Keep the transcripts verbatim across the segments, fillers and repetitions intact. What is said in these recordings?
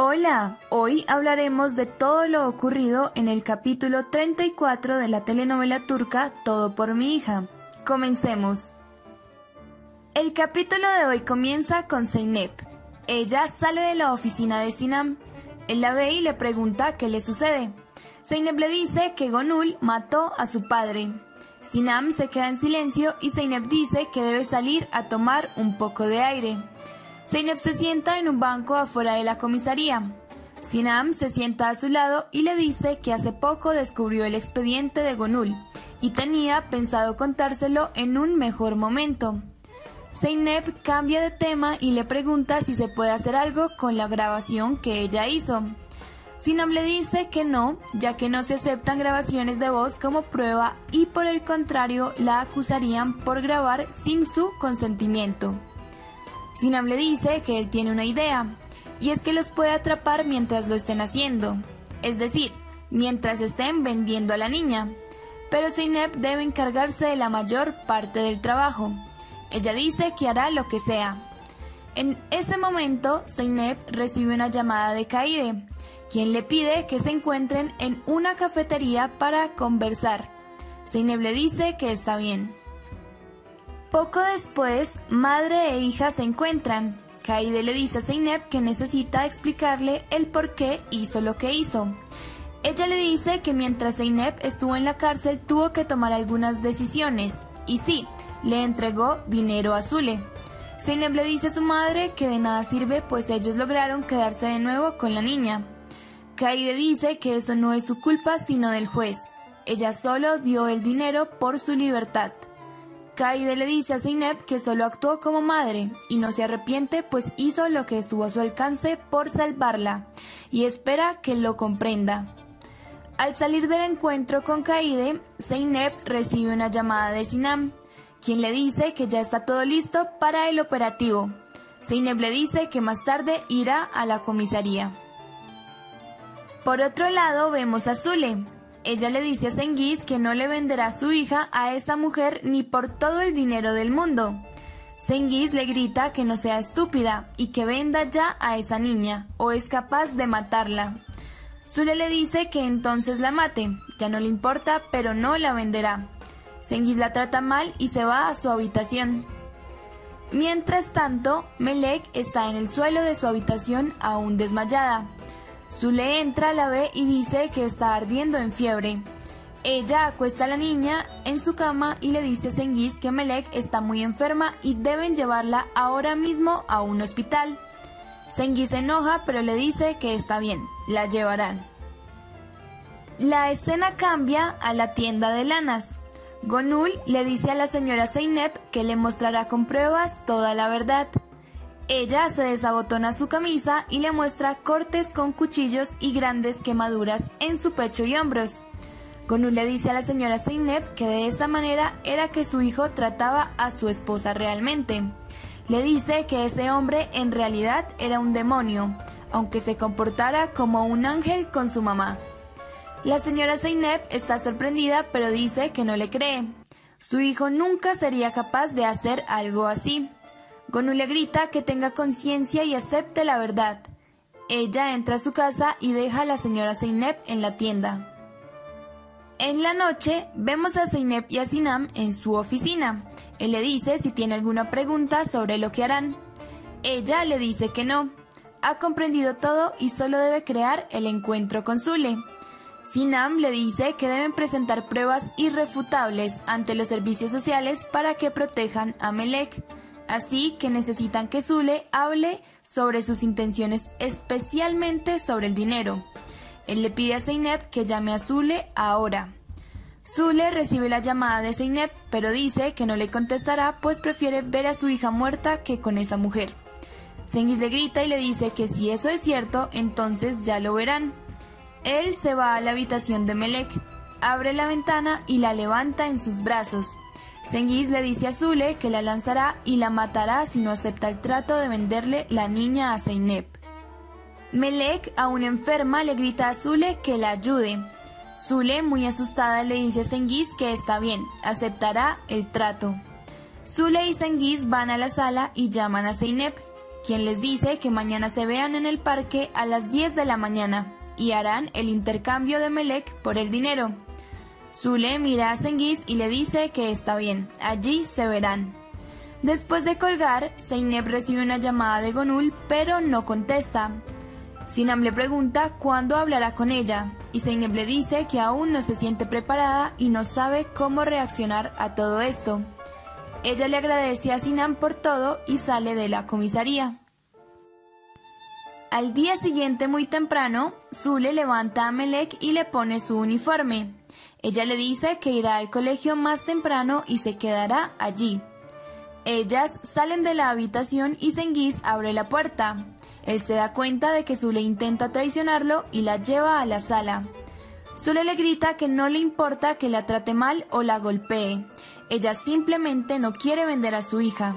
Hola, hoy hablaremos de todo lo ocurrido en el capítulo treinta y cuatro de la telenovela turca Todo por mi hija. Comencemos. El capítulo de hoy comienza con Zeynep. Ella sale de la oficina de Sinam. Él la ve y le pregunta qué le sucede. Zeynep le dice que Gonul mató a su padre. Sinam se queda en silencio y Zeynep dice que debe salir a tomar un poco de aire. Zeynep se sienta en un banco afuera de la comisaría. Sinam se sienta a su lado y le dice que hace poco descubrió el expediente de Gonul y tenía pensado contárselo en un mejor momento. Zeynep cambia de tema y le pregunta si se puede hacer algo con la grabación que ella hizo. Sinam le dice que no, ya que no se aceptan grabaciones de voz como prueba y por el contrario la acusarían por grabar sin su consentimiento. Sinam le dice que él tiene una idea, y es que los puede atrapar mientras lo estén haciendo, es decir, mientras estén vendiendo a la niña, pero Zeynep debe encargarse de la mayor parte del trabajo. Ella dice que hará lo que sea. En ese momento, Zeynep recibe una llamada de Kaide, quien le pide que se encuentren en una cafetería para conversar. Zeynep le dice que está bien. Poco después, madre e hija se encuentran. Kaide le dice a Zeynep que necesita explicarle el por qué hizo lo que hizo. Ella le dice que mientras Zeynep estuvo en la cárcel tuvo que tomar algunas decisiones, y sí, le entregó dinero a Şule. Zeynep le dice a su madre que de nada sirve pues ellos lograron quedarse de nuevo con la niña. Kaide dice que eso no es su culpa sino del juez. Ella solo dio el dinero por su libertad. Kaide le dice a Zeynep que solo actuó como madre y no se arrepiente pues hizo lo que estuvo a su alcance por salvarla y espera que lo comprenda. Al salir del encuentro con Kaide, Zeynep recibe una llamada de Sinam, quien le dice que ya está todo listo para el operativo. Zeynep le dice que más tarde irá a la comisaría. Por otro lado vemos a Şule. Ella le dice a Cengiz que no le venderá a su hija a esa mujer ni por todo el dinero del mundo. Cengiz le grita que no sea estúpida y que venda ya a esa niña, o es capaz de matarla. Şule le dice que entonces la mate, ya no le importa, pero no la venderá. Cengiz la trata mal y se va a su habitación. Mientras tanto, Melek está en el suelo de su habitación aún desmayada. Şule entra, la ve y dice que está ardiendo en fiebre. Ella acuesta a la niña en su cama y le dice a Cengiz que Melek está muy enferma y deben llevarla ahora mismo a un hospital. Cengiz se enoja pero le dice que está bien, la llevarán. La escena cambia a la tienda de lanas. Gonul le dice a la señora Zeynep que le mostrará con pruebas toda la verdad. Ella se desabotona su camisa y le muestra cortes con cuchillos y grandes quemaduras en su pecho y hombros. Gonul le dice a la señora Zeynep que de esa manera era que su hijo trataba a su esposa realmente. Le dice que ese hombre en realidad era un demonio, aunque se comportara como un ángel con su mamá. La señora Zeynep está sorprendida pero dice que no le cree. Su hijo nunca sería capaz de hacer algo así. Gonul le grita que tenga conciencia y acepte la verdad. Ella entra a su casa y deja a la señora Zeynep en la tienda. En la noche vemos a Zeynep y a Sinam en su oficina. Él le dice si tiene alguna pregunta sobre lo que harán. Ella le dice que no, ha comprendido todo y solo debe crear el encuentro con Şule. Sinam le dice que deben presentar pruebas irrefutables ante los servicios sociales para que protejan a Melek. Así que necesitan que Şule hable sobre sus intenciones, especialmente sobre el dinero. Él le pide a Zeynep que llame a Şule ahora. Şule recibe la llamada de Zeynep, pero dice que no le contestará pues prefiere ver a su hija muerta que con esa mujer. Cengiz le grita y le dice que si eso es cierto, entonces ya lo verán. Él se va a la habitación de Melek, abre la ventana y la levanta en sus brazos. Cengiz le dice a Şule que la lanzará y la matará si no acepta el trato de venderle la niña a Zeynep. Melek, aún enferma, le grita a Şule que la ayude. Şule, muy asustada, le dice a Cengiz que está bien, aceptará el trato. Şule y Cengiz van a la sala y llaman a Zeynep, quien les dice que mañana se vean en el parque a las diez de la mañana y harán el intercambio de Melek por el dinero. Şule mira a Cengiz y le dice que está bien, allí se verán. Después de colgar, Zeynep recibe una llamada de Gonul, pero no contesta. Sinam le pregunta cuándo hablará con ella, y Zeynep le dice que aún no se siente preparada y no sabe cómo reaccionar a todo esto. Ella le agradece a Sinam por todo y sale de la comisaría. Al día siguiente muy temprano, Şule levanta a Melek y le pone su uniforme. Ella le dice que irá al colegio más temprano y se quedará allí. Ellas salen de la habitación y Cengiz abre la puerta. Él se da cuenta de que Şule intenta traicionarlo y la lleva a la sala. Şule le grita que no le importa que la trate mal o la golpee. Ella simplemente no quiere vender a su hija.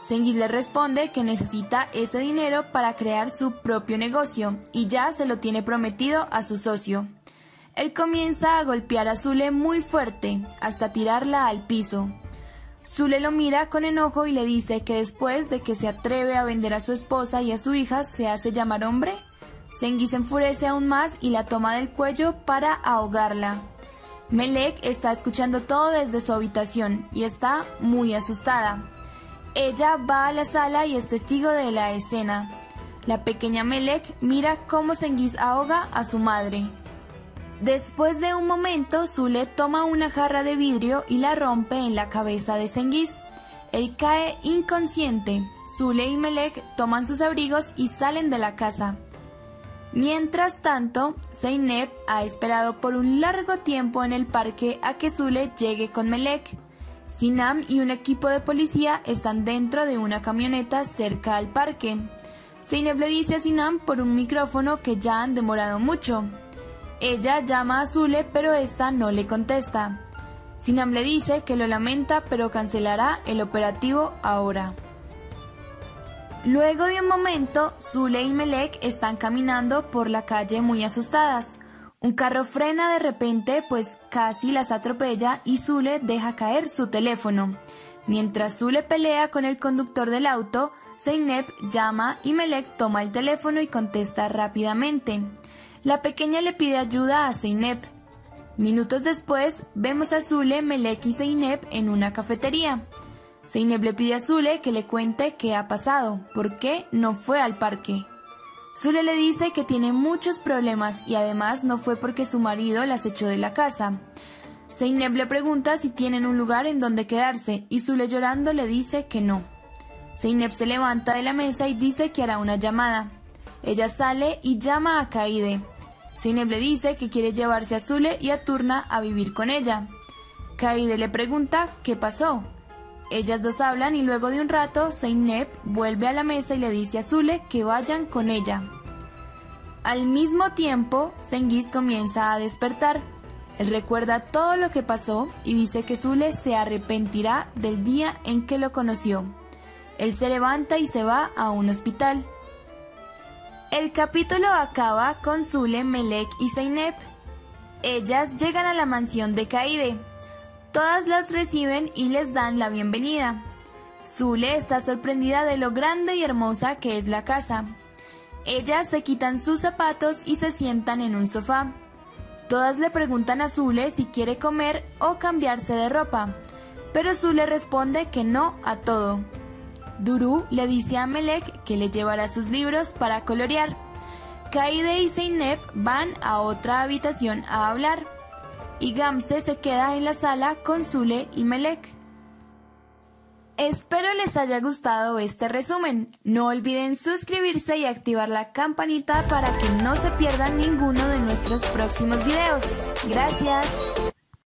Cengiz le responde que necesita ese dinero para crear su propio negocio y ya se lo tiene prometido a su socio. Él comienza a golpear a Şule muy fuerte, hasta tirarla al piso. Şule lo mira con enojo y le dice que después de que se atreve a vender a su esposa y a su hija, se hace llamar hombre. Cengiz se enfurece aún más y la toma del cuello para ahogarla. Melek está escuchando todo desde su habitación y está muy asustada. Ella va a la sala y es testigo de la escena. La pequeña Melek mira cómo Cengiz ahoga a su madre. Después de un momento, Şule toma una jarra de vidrio y la rompe en la cabeza de Cengiz. Él cae inconsciente. Şule y Melek toman sus abrigos y salen de la casa. Mientras tanto, Zeynep ha esperado por un largo tiempo en el parque a que Şule llegue con Melek. Sinam y un equipo de policía están dentro de una camioneta cerca al parque. Zeynep le dice a Sinam por un micrófono que ya han demorado mucho. Ella llama a Şule, pero esta no le contesta. Sinam le dice que lo lamenta, pero cancelará el operativo ahora. Luego de un momento, Şule y Melek están caminando por la calle muy asustadas. Un carro frena de repente, pues casi las atropella, y Şule deja caer su teléfono. Mientras Şule pelea con el conductor del auto, Zeynep llama y Melek toma el teléfono y contesta rápidamente. La pequeña le pide ayuda a Zeynep. Minutos después, vemos a Şule, Melek y Zeynep en una cafetería. Zeynep le pide a Şule que le cuente qué ha pasado, por qué no fue al parque. Şule le dice que tiene muchos problemas y además no fue porque su marido las echó de la casa. Zeynep le pregunta si tienen un lugar en donde quedarse y Şule llorando le dice que no. Zeynep se levanta de la mesa y dice que hará una llamada. Ella sale y llama a Kaide. Zeynep le dice que quiere llevarse a Şule y a Turna a vivir con ella. Kaide le pregunta qué pasó. Ellas dos hablan y luego de un rato Zeynep vuelve a la mesa y le dice a Şule que vayan con ella. Al mismo tiempo, Cengiz comienza a despertar. Él recuerda todo lo que pasó y dice que Şule se arrepentirá del día en que lo conoció. Él se levanta y se va a un hospital. El capítulo acaba con Şule, Melek y Zeynep. Ellas llegan a la mansión de Kaide. Todas las reciben y les dan la bienvenida. Şule está sorprendida de lo grande y hermosa que es la casa. Ellas se quitan sus zapatos y se sientan en un sofá. Todas le preguntan a Şule si quiere comer o cambiarse de ropa, pero Şule responde que no a todo. Duru le dice a Melek que le llevará sus libros para colorear. Kaide y Zeynep van a otra habitación a hablar. Y Gamse se queda en la sala con Şule y Melek. Espero les haya gustado este resumen. No olviden suscribirse y activar la campanita para que no se pierdan ninguno de nuestros próximos videos. Gracias.